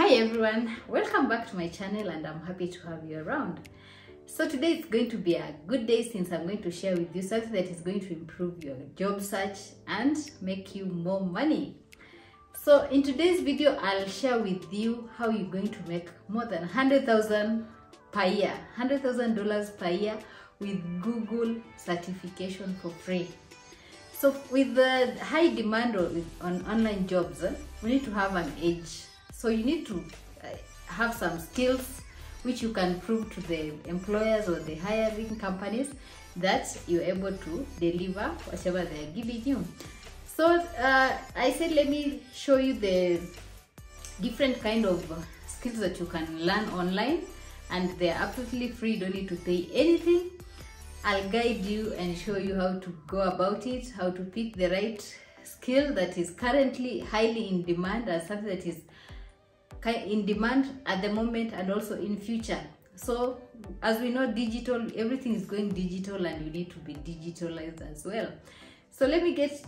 Hi everyone, welcome back to my channel, and I'm happy to have you around. So today it's going to be a good day since I'm going to share with you something that is going to improve your job search and make you more money. So in today's video, I'll share with you how you're going to make more than $100,000 per year, $100,000 per year with Google certification for free. So with the high demand on online jobs, we need to have an edge. So you need to have some skills which you can prove to the employers or the hiring companies that you're able to deliver whatever they're giving you. So I said, let me show you the different kind of skills that you can learn online, and they're absolutely free. You don't need to pay anything. I'll guide you and show you how to go about it, how to pick the right skill that is currently highly in demand and something that is in demand at the moment and also in future. So as we know, digital, everything is going digital, and you need to be digitalized as well. So let me get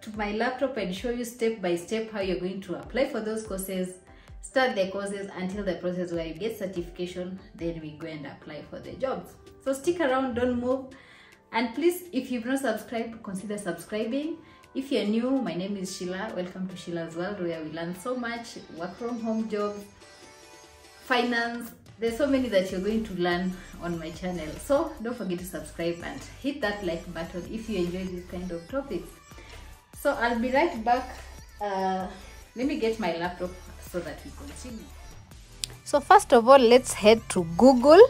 to my laptop and show you step by step how you're going to apply for those courses, start the courses until the process where you get certification, then we go and apply for the jobs. So stick around, don't move, and please, if you've not subscribed, consider subscribing. If you're new, my name is Sheila. Welcome to Sheila's World, where we learn so much, work from home jobs, finance. There's so many that you're going to learn on my channel. So don't forget to subscribe and hit that like button if you enjoy this kind of topics. So I'll be right back. Let me get my laptop so that we continue. So first of all, let's head to Google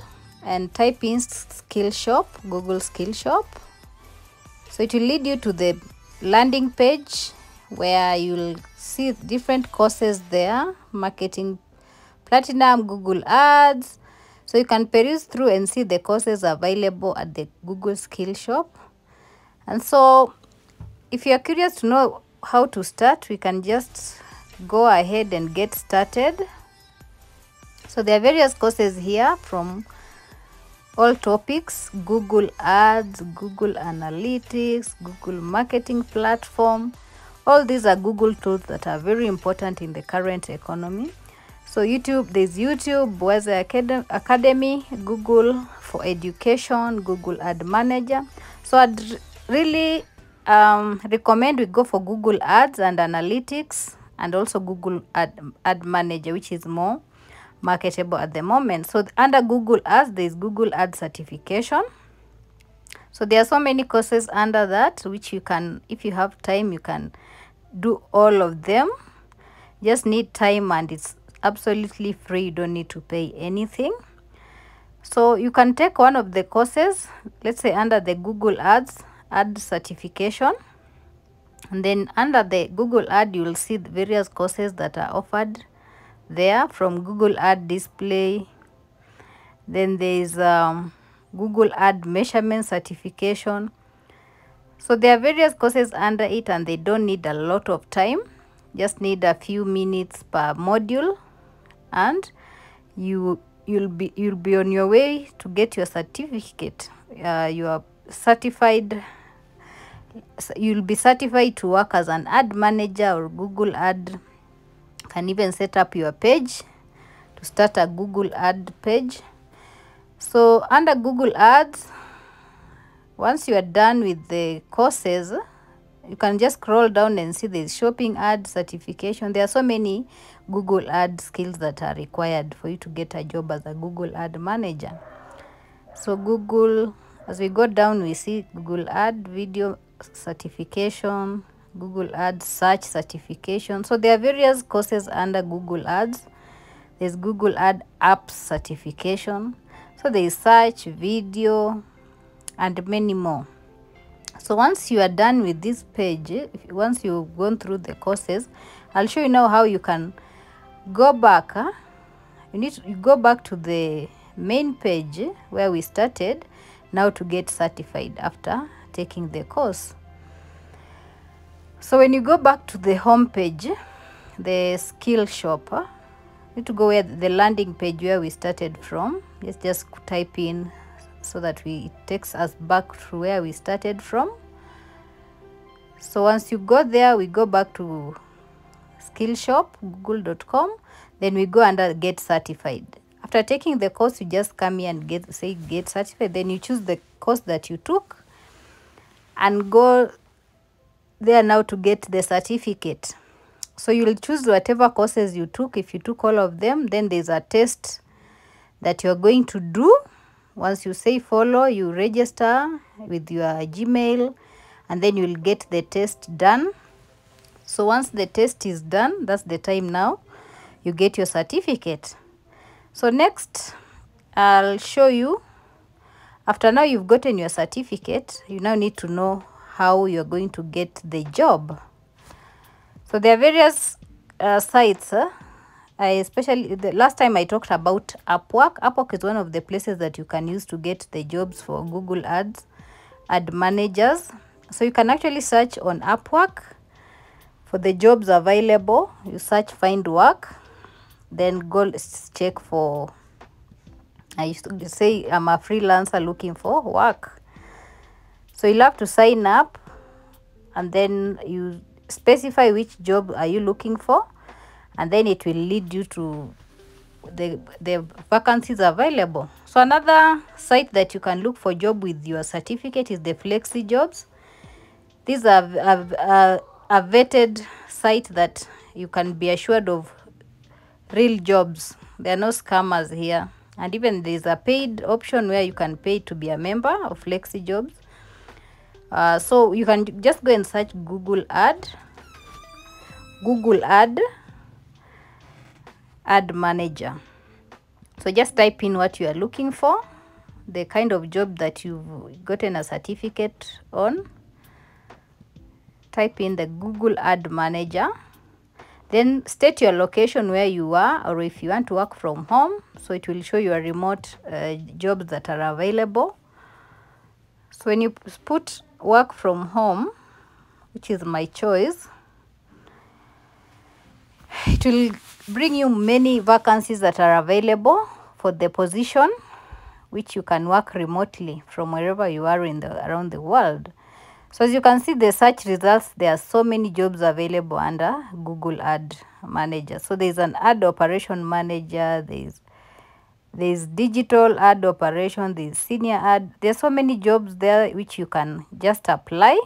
and type in Skillshop, Google Skillshop. So it will lead you to the landing page where you'll see different courses there, Marketing Platinum, Google Ads. So you can peruse through and see the courses available at the Google Skillshop. And so if you're curious to know how to start, we can just go ahead and get started. So there are various courses here from all topics: Google Ads, Google Analytics, Google Marketing Platform. All these are Google tools that are very important in the current economy. So YouTube, there's YouTube, Boise Academy, Google for Education, Google Ad Manager. So I'd really recommend we go for Google Ads and Analytics, and also Google Ad Manager, which is more marketable at the moment. So under Google Ads, there is Google Ad certification. So there are so many courses under that, which you can, if you have time, you can do all of them. Just need time, and it's absolutely free. You don't need to pay anything. So you can take one of the courses, let's say under the Google Ads ad certification, and then under the Google Ad you will see the various courses that are offered there, from Google Ad Display. Then there is Google Ad Measurement certification. So there are various courses under it, and they don't need a lot of time, just need a few minutes per module, and you'll be on your way to get your certificate. You'll be certified to work as an ad manager or Google Ad. Can even set up your page to start a Google ad page. So under Google Ads, once you are done with the courses, you can just scroll down and see there's shopping ad certification. There are so many Google ad skills that are required for you to get a job as a Google Ad Manager. So Google, as we go down, we see Google Ad Video certification, Google Ads search certification. So there are various courses under Google Ads. There's Google Ad Apps certification. So there is search, video, and many more. So once you are done with this page, once you've gone through the courses, I'll show you now how you can go back. You need to go back to the main page where we started now to get certified after taking the course. So when you go back to the home page, the Skillshop, you need to go where the landing page where we started from. Let's just type in so that it takes us back to where we started from. So once you go there, we go back to Skillshop, google.com. Then we go under get certified. After taking the course, you just come here and get certified. Then you choose the course that you took and go there now to get the certificate. So you'll choose whatever courses you took. If you took all of them, then there's a test that you're going to do. Once you say follow, you register with your Gmail and then you'll get the test done. So once the test is done, that's the time now you get your certificate. So next, I'll show you, after now you've gotten your certificate, you now need to know how you're going to get the job. So there are various sites. Especially the last time I talked about Upwork. Upwork is one of the places that you can use to get the jobs for Google Ads, ad managers. So you can actually search on Upwork for the jobs available. You search find work, then go check for, I used to say I'm a freelancer looking for work. So you'll have to sign up and then you specify which job are you looking for, and then it will lead you to the vacancies available. So another site that you can look for job with your certificate is the Flexi Jobs. These are a vetted site that you can be assured of real jobs. There are no scammers here. And even there's a paid option where you can pay to be a member of Flexi Jobs. So you can just go and search Google Ad Manager. So just type in what you are looking for, the kind of job that you've gotten a certificate on. Type in the Google Ad Manager. Then state your location where you are, or if you want to work from home. So it will show you a remote jobs that are available. So when you put work from home, which is my choice, it will bring you many vacancies that are available for the position, which you can work remotely from wherever you are in around the world. So as you can see, the search results, there are so many jobs available under Google Ad Manager. So there's an ad operation manager, there's digital ad operation, there's senior ad. There's so many jobs there which you can just apply,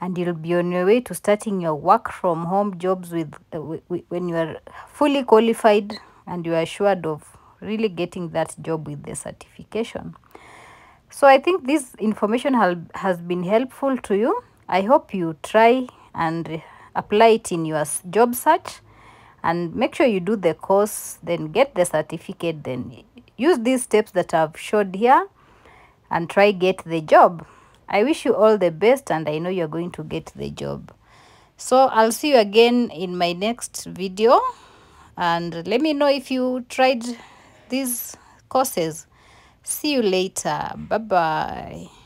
and you'll be on your way to starting your work from home jobs with when you are fully qualified and you are assured of really getting that job with the certification. So I think this information has been helpful to you. I hope you try and apply it in your job search, and make sure you do the course, then get the certificate, then use these steps that I've showed here and try get the job. I wish you all the best, and I know you're going to get the job. So I'll see you again in my next video, and let me know if you tried these courses. See you later. Bye-bye.